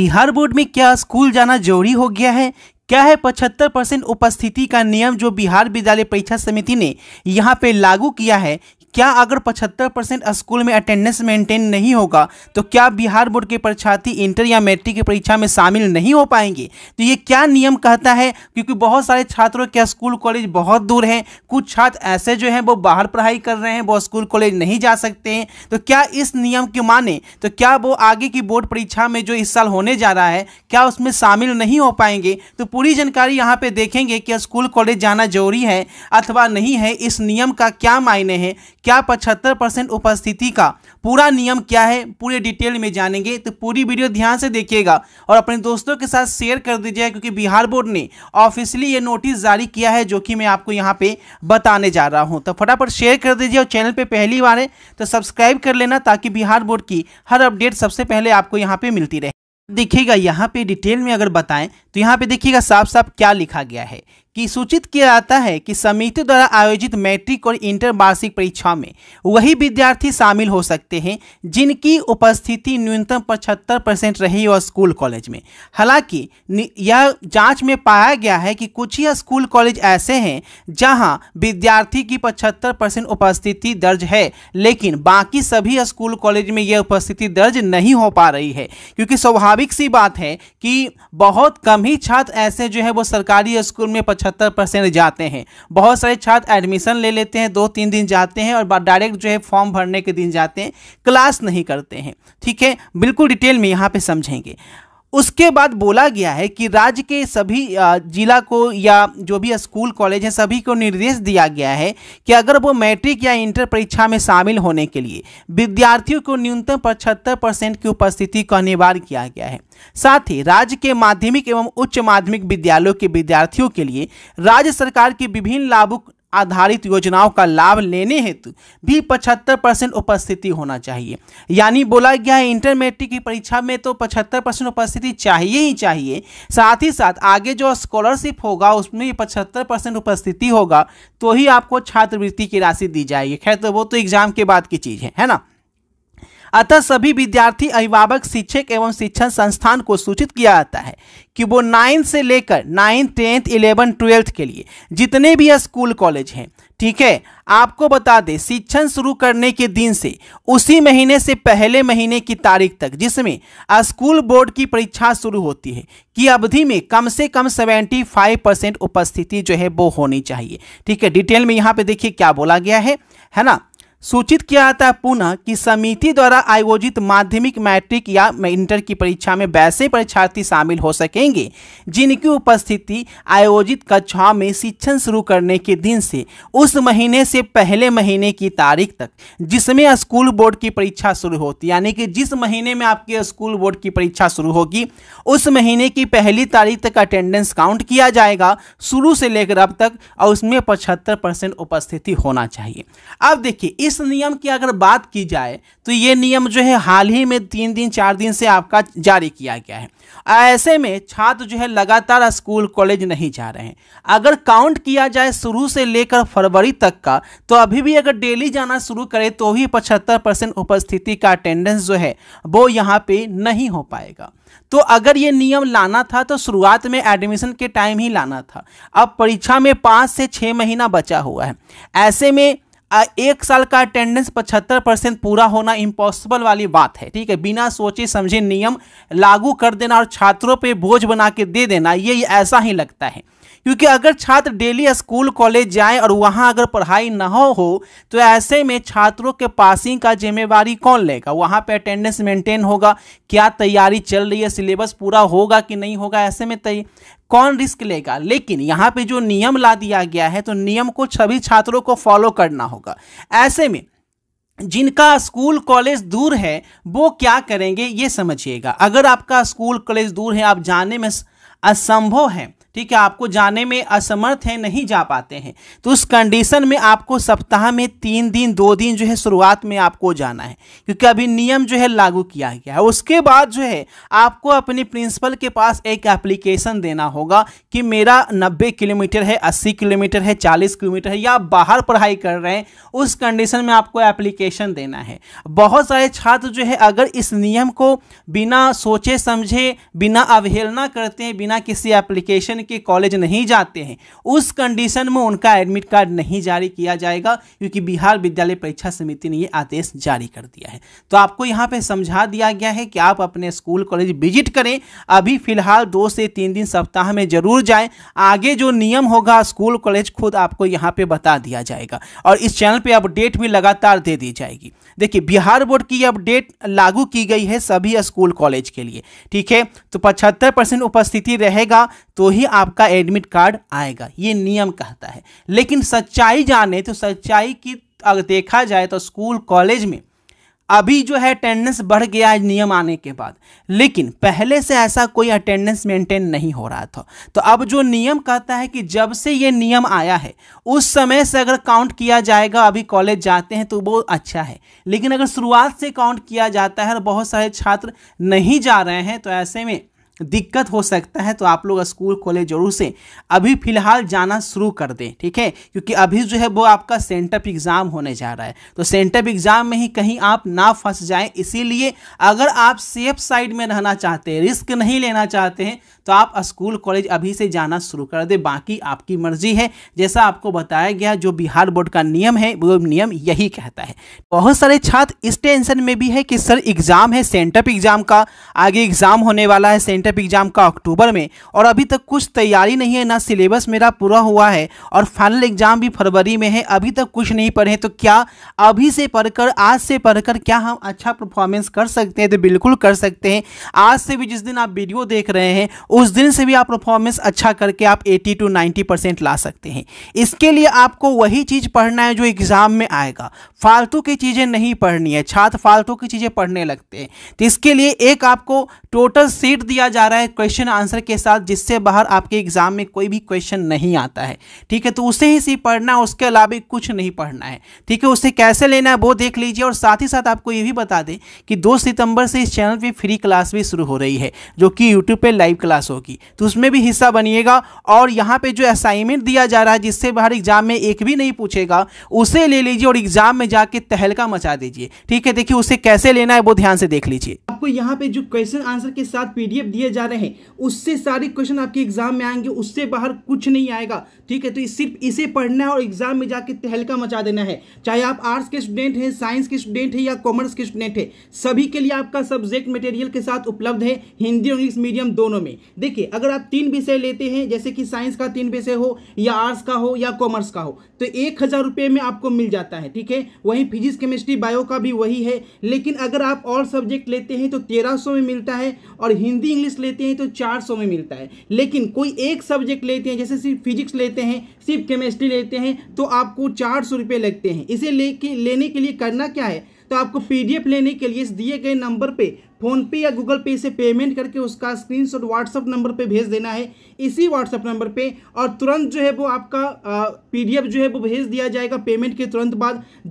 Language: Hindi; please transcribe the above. बिहार बोर्ड में क्या स्कूल जाना जरूरी हो गया है? क्या है 75% उपस्थिति का नियम जो बिहार विद्यालय परीक्षा समिति ने यहाँ पे लागू किया है? क्या अगर 75% स्कूल में अटेंडेंस मेंटेन नहीं होगा तो क्या बिहार बोर्ड के परीक्षार्थी इंटर या मैट्रिक की परीक्षा में शामिल नहीं हो पाएंगे? तो ये क्या नियम कहता है, क्योंकि बहुत सारे छात्रों के स्कूल कॉलेज बहुत दूर हैं, कुछ छात्र ऐसे जो हैं वो बाहर पढ़ाई कर रहे हैं, वो स्कूल कॉलेज नहीं जा सकते हैं। तो क्या इस नियम की माने तो क्या वो आगे की बोर्ड परीक्षा में जो इस साल होने जा रहा है क्या उसमें शामिल नहीं हो पाएंगे? तो पूरी जानकारी यहाँ पर देखेंगे कि स्कूल कॉलेज जाना जरूरी है अथवा नहीं है, इस नियम का क्या मायने हैं, क्या 75% उपस्थिति का पूरा नियम क्या है, पूरे डिटेल में जानेंगे। तो पूरी वीडियो ध्यान से देखिएगा और अपने दोस्तों के साथ शेयर कर दीजिएगा, क्योंकि बिहार बोर्ड ने ऑफिशियली ये नोटिस जारी किया है जो कि मैं आपको यहाँ पे बताने जा रहा हूँ। तो फटाफट शेयर कर दीजिए और चैनल पे पहली बार है तो सब्सक्राइब कर लेना, ताकि बिहार बोर्ड की हर अपडेट सबसे पहले आपको यहाँ पे मिलती रहे। देखिएगा यहाँ पे डिटेल में अगर बताएं तो यहाँ पे देखिएगा साफ साफ क्या लिखा गया है कि सूचित किया जाता है कि समिति द्वारा आयोजित मैट्रिक और इंटर वार्षिक परीक्षा में वही विद्यार्थी शामिल हो सकते हैं जिनकी उपस्थिति न्यूनतम 75% रही और स्कूल कॉलेज में। हालांकि यह जांच में पाया गया है कि कुछ ही स्कूल कॉलेज ऐसे हैं जहां विद्यार्थी की 75% उपस्थिति दर्ज है, लेकिन बाकी सभी स्कूल कॉलेज में यह उपस्थिति दर्ज नहीं हो पा रही है, क्योंकि स्वाभाविक सी बात है कि बहुत कम ही छात्र ऐसे जो है वो सरकारी स्कूल में 75% जाते हैं। बहुत सारे छात्र एडमिशन ले लेते हैं, 2-3 दिन जाते हैं और डायरेक्ट जो है फॉर्म भरने के दिन जाते हैं, क्लास नहीं करते हैं। ठीक है, बिल्कुल डिटेल में यहाँ पे समझेंगे। उसके बाद बोला गया है कि राज्य के सभी जिला को या जो भी स्कूल कॉलेज हैं सभी को निर्देश दिया गया है कि अगर वो मैट्रिक या इंटर परीक्षा में शामिल होने के लिए विद्यार्थियों को न्यूनतम 75% की उपस्थिति को अनिवार्य किया गया है। साथ ही राज्य के माध्यमिक एवं उच्च माध्यमिक विद्यालयों के विद्यार्थियों के लिए राज्य सरकार की विभिन्न लाभों आधारित योजनाओं का लाभ लेने हेतु भी 75% उपस्थिति होना चाहिए। यानी बोला गया है इंटर मैट्रिक की परीक्षा में तो 75% उपस्थिति चाहिए ही चाहिए, साथ ही साथ आगे जो स्कॉलरशिप होगा उसमें भी 75% उपस्थिति होगा तो ही आपको छात्रवृत्ति की राशि दी जाएगी। खैर तो वो तो एग्जाम के बाद की चीज़ है ना। अतः सभी विद्यार्थी, अभिभावक, शिक्षक एवं शिक्षण संस्थान को सूचित किया जाता है कि वो 9th से लेकर 9th, 10th, 11th, 12th के लिए जितने भी स्कूल कॉलेज हैं, ठीक है, आपको बता दें शिक्षण शुरू करने के दिन से उसी महीने से पहले महीने की तारीख तक जिसमें स्कूल बोर्ड की परीक्षा शुरू होती है की अवधि में कम से कम 75% उपस्थिति जो है वो होनी चाहिए। ठीक है, डिटेल में यहाँ पे देखिए क्या बोला गया है ना। सूचित किया जाता है पुनः कि समिति द्वारा आयोजित माध्यमिक, मैट्रिक या इंटर की परीक्षा में वैसे परीक्षार्थी शामिल हो सकेंगे जिनकी उपस्थिति आयोजित कक्षाओं में शिक्षण शुरू करने के दिन से उस महीने से पहले महीने की तारीख तक जिसमें स्कूल बोर्ड की परीक्षा शुरू होती है। यानी कि जिस महीने में आपकी स्कूल बोर्ड की परीक्षा शुरू होगी उस महीने की पहली तारीख तक अटेंडेंस काउंट किया जाएगा, शुरू से लेकर अब तक, और उसमें 75% उपस्थिति होना चाहिए। अब देखिए इस नियम की अगर बात की जाए तो ये नियम जो है हाल ही में 3-4 दिन से आपका जारी किया गया है। ऐसे में छात्र जो है लगातार स्कूल कॉलेज नहीं जा रहे हैं। अगर काउंट किया जाए शुरू से लेकर फरवरी तक का, तो अभी भी अगर डेली जाना शुरू करें तो ही 75% उपस्थिति का अटेंडेंस जो है वो यहाँ पे नहीं हो पाएगा। तो अगर ये नियम लाना था तो शुरुआत में एडमिशन के टाइम ही लाना था। अब परीक्षा में 5 से 6 महीना बचा हुआ है, ऐसे में 1 साल का अटेंडेंस 75% पूरा होना इम्पॉसिबल वाली बात है। ठीक है, बिना सोचे समझे नियम लागू कर देना और छात्रों पे बोझ बना के दे देना, ये ऐसा ही लगता है। क्योंकि अगर छात्र डेली स्कूल कॉलेज जाए और वहाँ अगर पढ़ाई ना हो तो ऐसे में छात्रों के पासिंग का जिम्मेवारी कौन लेगा? वहाँ पे अटेंडेंस मेंटेन होगा, क्या तैयारी चल रही है, सिलेबस पूरा होगा कि नहीं होगा, ऐसे में कौन रिस्क लेगा? लेकिन यहाँ पे जो नियम ला दिया गया है तो नियम को सभी छात्रों को फॉलो करना होगा। ऐसे में जिनका स्कूल कॉलेज दूर है वो क्या करेंगे ये समझिएगा। अगर आपका स्कूल कॉलेज दूर है, आप जाने में असंभव है, ठीक है, आपको जाने में असमर्थ हैं, नहीं जा पाते हैं, तो उस कंडीशन में आपको सप्ताह में 3 दिन 2 दिन जो है शुरुआत में आपको जाना है, क्योंकि अभी नियम जो है लागू किया गया है। उसके बाद जो है आपको अपने प्रिंसिपल के पास एक एप्लीकेशन देना होगा कि मेरा 90 किलोमीटर है, 80 किलोमीटर है, 40 किलोमीटर है, या आप बाहर पढ़ाई कर रहे हैं, उस कंडीशन में आपको एप्लीकेशन देना है। बहुत सारे छात्र जो है अगर इस नियम को बिना सोचे समझे, बिना अवहेलना करते हैं, बिना किसी एप्लीकेशन के कॉलेज नहीं जाते हैं, उस कंडीशन में उनका एडमिट कार्ड नहीं जारी किया जाएगा, क्योंकि बिहार विद्यालय परीक्षा समिति ने ये आदेश जारी कर दिया है। तो आपको यहाँ पे समझा दिया गया है कि आप अपने स्कूल कॉलेज विजिट करें, अभी फिलहाल 2 से 3 दिन सप्ताह में जरूर जाएं। आगे जो नियम होगा स्कूल कॉलेज खुद आपको यहाँ पे बता दिया जाएगा, और इस चैनल पर अपडेट भी लगातार दे दी जाएगी। देखिए, बिहार बोर्ड की अपडेट लागू की गई है सभी स्कूल कॉलेज के लिए, ठीक है। तो 75% उपस्थिति रहेगा तो ही आपका एडमिट कार्ड आएगा, ये नियम कहता है। लेकिन सच्चाई जाने तो, सच्चाई की अगर देखा जाए तो स्कूल कॉलेज में अभी जो है अटेंडेंस बढ़ गया है नियम आने के बाद, लेकिन पहले से ऐसा कोई अटेंडेंस मेंटेन नहीं हो रहा था। तो अब जो नियम कहता है कि जब से ये नियम आया है उस समय से अगर काउंट किया जाएगा, अभी कॉलेज जाते हैं तो वो अच्छा है, लेकिन अगर शुरुआत से काउंट किया जाता है और बहुत सारे छात्र नहीं जा रहे हैं तो ऐसे में दिक्कत हो सकता है। तो आप लोग स्कूल कॉलेज जरूर से अभी फ़िलहाल जाना शुरू कर दें, ठीक है, क्योंकि अभी जो है वो आपका सेंटअप एग्ज़ाम होने जा रहा है, तो सेंटअप एग्ज़ाम में ही कहीं आप ना फंस जाएं। इसीलिए अगर आप सेफ साइड में रहना चाहते हैं, रिस्क नहीं लेना चाहते हैं, तो आप स्कूल कॉलेज अभी से जाना शुरू कर दें। बाकी आपकी मर्ज़ी है, जैसा आपको बताया गया जो बिहार बोर्ड का नियम है वो नियम यही कहता है। बहुत सारे छात्र इस टेंशन में भी है कि सर एग्ज़ाम है सेंटअप एग्ज़ाम का, आगे एग्ज़ाम होने वाला है सेंटअप एग्जाम का अक्टूबर में, और अभी तक कुछ तैयारी नहीं है, ना सिलेबस मेरा पूरा हुआ है, और फाइनल एग्जाम भी फरवरी में है, अभी तक कुछ नहीं पढ़े, तो क्या अभी से पढ़कर, आज से पढ़कर क्या हम अच्छा परफॉर्मेंस कर सकते हैं? तो बिल्कुल कर सकते हैं। आज से भी, जिस दिन आप वीडियो देख रहे हैं उस दिन से भी आप परफॉर्मेंस अच्छा करके आप 80 से 90% ला सकते हैं। इसके लिए आपको वही चीज़ पढ़ना है जो एग्जाम में आएगा, फालतू की चीज़ें नहीं पढ़नी है। छात्र फालतू की चीज़ें पढ़ने लगते हैं, तो इसके लिए एक आपको टोटल सीट दिया जा रहा है क्वेश्चन आंसर के साथ, जिससे बाहर आपके एग्जाम में कोई भी क्वेश्चन नहीं आता है, ठीक है। तो उसे ही सिर्फ पढ़ना है, उसके अलावा कुछ नहीं पढ़ना है, ठीक है। उसे कैसे लेना है वो देख लीजिए, और साथ ही साथ आपको ये भी बता दें कि 2 सितंबर से इस चैनल पे फ्री क्लास भी शुरू हो रही है, जो कि यूट्यूब पे लाइव क्लास होगी, तो उसमें भी हिस्सा बनिएगा। और यहाँ पे जो असाइनमेंट दिया जा रहा है जिससे बाहर एग्जाम में एक भी नहीं पूछेगा, उसे ले लीजिए और एग्जाम में जाके तहलका मचा दीजिए, ठीक है। देखिए उसे कैसे लेना है वो ध्यान से देख लीजिए। आपको यहाँ पे जो क्वेश्चन आंसर के साथ पीडीएफ दिए जा रहे हैं, उससे सारे क्वेश्चन आपके एग्जाम में आएंगे, उससे बाहर कुछ नहीं आएगा, ठीक है। तो सिर्फ इसे पढ़ना है और एग्जाम में जाके तहलका मचा देना है। चाहे आप आर्ट्स के स्टूडेंट हैं, साइंस के स्टूडेंट हैं, या कॉमर्स के स्टूडेंट हैं, सभी के लिए आपका सब्जेक्ट मटेरियल के साथ उपलब्ध है, हिंदी और इंग्लिश मीडियम दोनों में। देखिए, अगर आप 3 विषय लेते हैं, जैसे कि साइंस का 3 विषय हो, या आर्ट्स का हो, या कॉमर्स का हो, तो 1000 रुपये में आपको मिल जाता है, ठीक है। वहीं फिजिक्स, केमिस्ट्री, बायो का भी वही है। लेकिन अगर आप और सब्जेक्ट लेते हैं तो 1300 में मिलता है, और हिंदी इंग्लिश लेते हैं तो 400 में मिलता है। लेकिन कोई एक सब्जेक्ट लेते हैं, जैसे सिर्फ फिजिक्स लेते हैं, सिर्फ केमिस्ट्री लेते हैं, तो आपको 400 रुपये लगते हैं। इसे लेने के लिए करना क्या है, तो आपको पीडीएफ लेने के लिए इस दिए गए नंबर पे फ़ोनपे या गूगल पे से पेमेंट करके उसका स्क्रीनशॉट व्हाट्सएप नंबर पे भेज देना है, इसी व्हाट्सएप नंबर पे, और तुरंत जो है वो आपका पीडीएफ जो है वो भेज दिया जाएगा पेमेंट के तुरंत बाद।